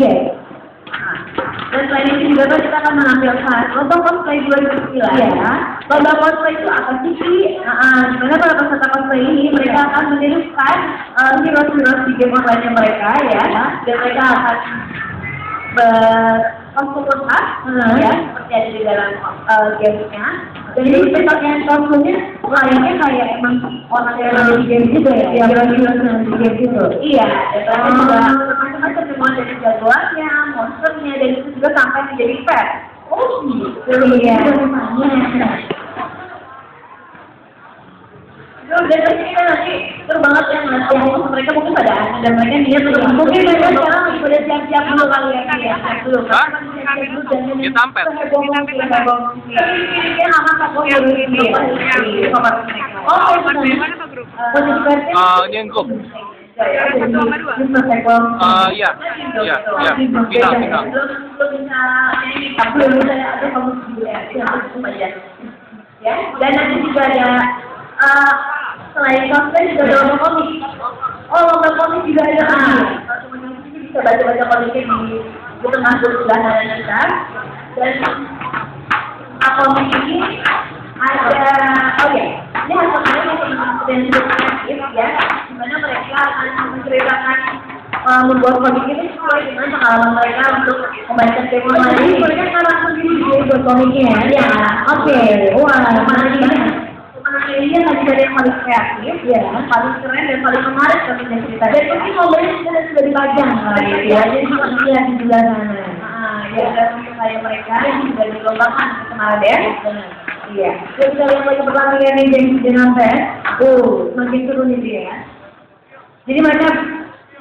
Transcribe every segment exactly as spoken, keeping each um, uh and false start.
tiga. Dan selain itu juga kan kita akan mengambil lomba cosplay dua ribu sembilan ya. Lomba cosplay itu apa sih? Uh, Dimana para peserta cosplay ini mereka akan meneruskan uh, hero-hero di game online mereka ya. Dan mereka akan berkostum lengkap hmm. ya, seperti ada di dalam uh, gamenya. Jadi pesertanya kostumnya layaknya kayak emang orang yang di game juga ya, yang berkostum di game gitu. Iya. Dan juga macam-macam semua dari jagoannya, monsternya, dan itu juga sampai menjadi pet. Oh iya. Dan pasti kita nanti seru banget ya melihat yang mereka mungkin pada dan mereka dia terus mungkin mereka sekarang sudah siap-siap dulu kali ya kan ya dulu kan kita tampil kita tampil ini nama satu yang ini oh bagaimana tuh grup eh nyengkup eh iya iya iya kita kita belum bisa ini belum bisa ada kamu ya ya dan nanti juga ada selain cosplay juga ada lomba komik. Oh lomba komik juga ada lagi. Teman-teman ini bisa baca-baca komiknya di tengah sebelah kanan kan. Dan komik ini ada, oh ya, ini hasil karya masih inspiratif ya. Dimana mereka akan menceritakan membuat komik itu sesuai dengan pengalaman mereka untuk membaca tema lain. Mereka akan langsung dibuat komiknya ya. Oke, wah mana gimana? Iya, tadi dari yang paling kreatif, ya, paling keren dan paling menarik kalau kita cerita. Dan mungkin mobilnya sudah sudah dipajang, ya, jadi iya di sebelah sana. Ah, ya, dan saya mereka yang sudah dilombakan kemarin, iya. Jadi kalau yang lagi berlarian ini jadi jenang pes, uh, makin turun ini ya. Jadi mereka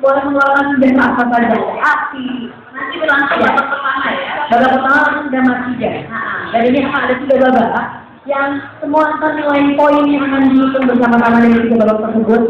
boleh mengeluarkan benda apa saja, api. Nanti berlangsung babak pertama ya. Babak pertama sudah mati ya. Dan ini ada tiga babak. Yang semua nilai poin yang akan dihitung bersama-sama dari tiga babak tersebut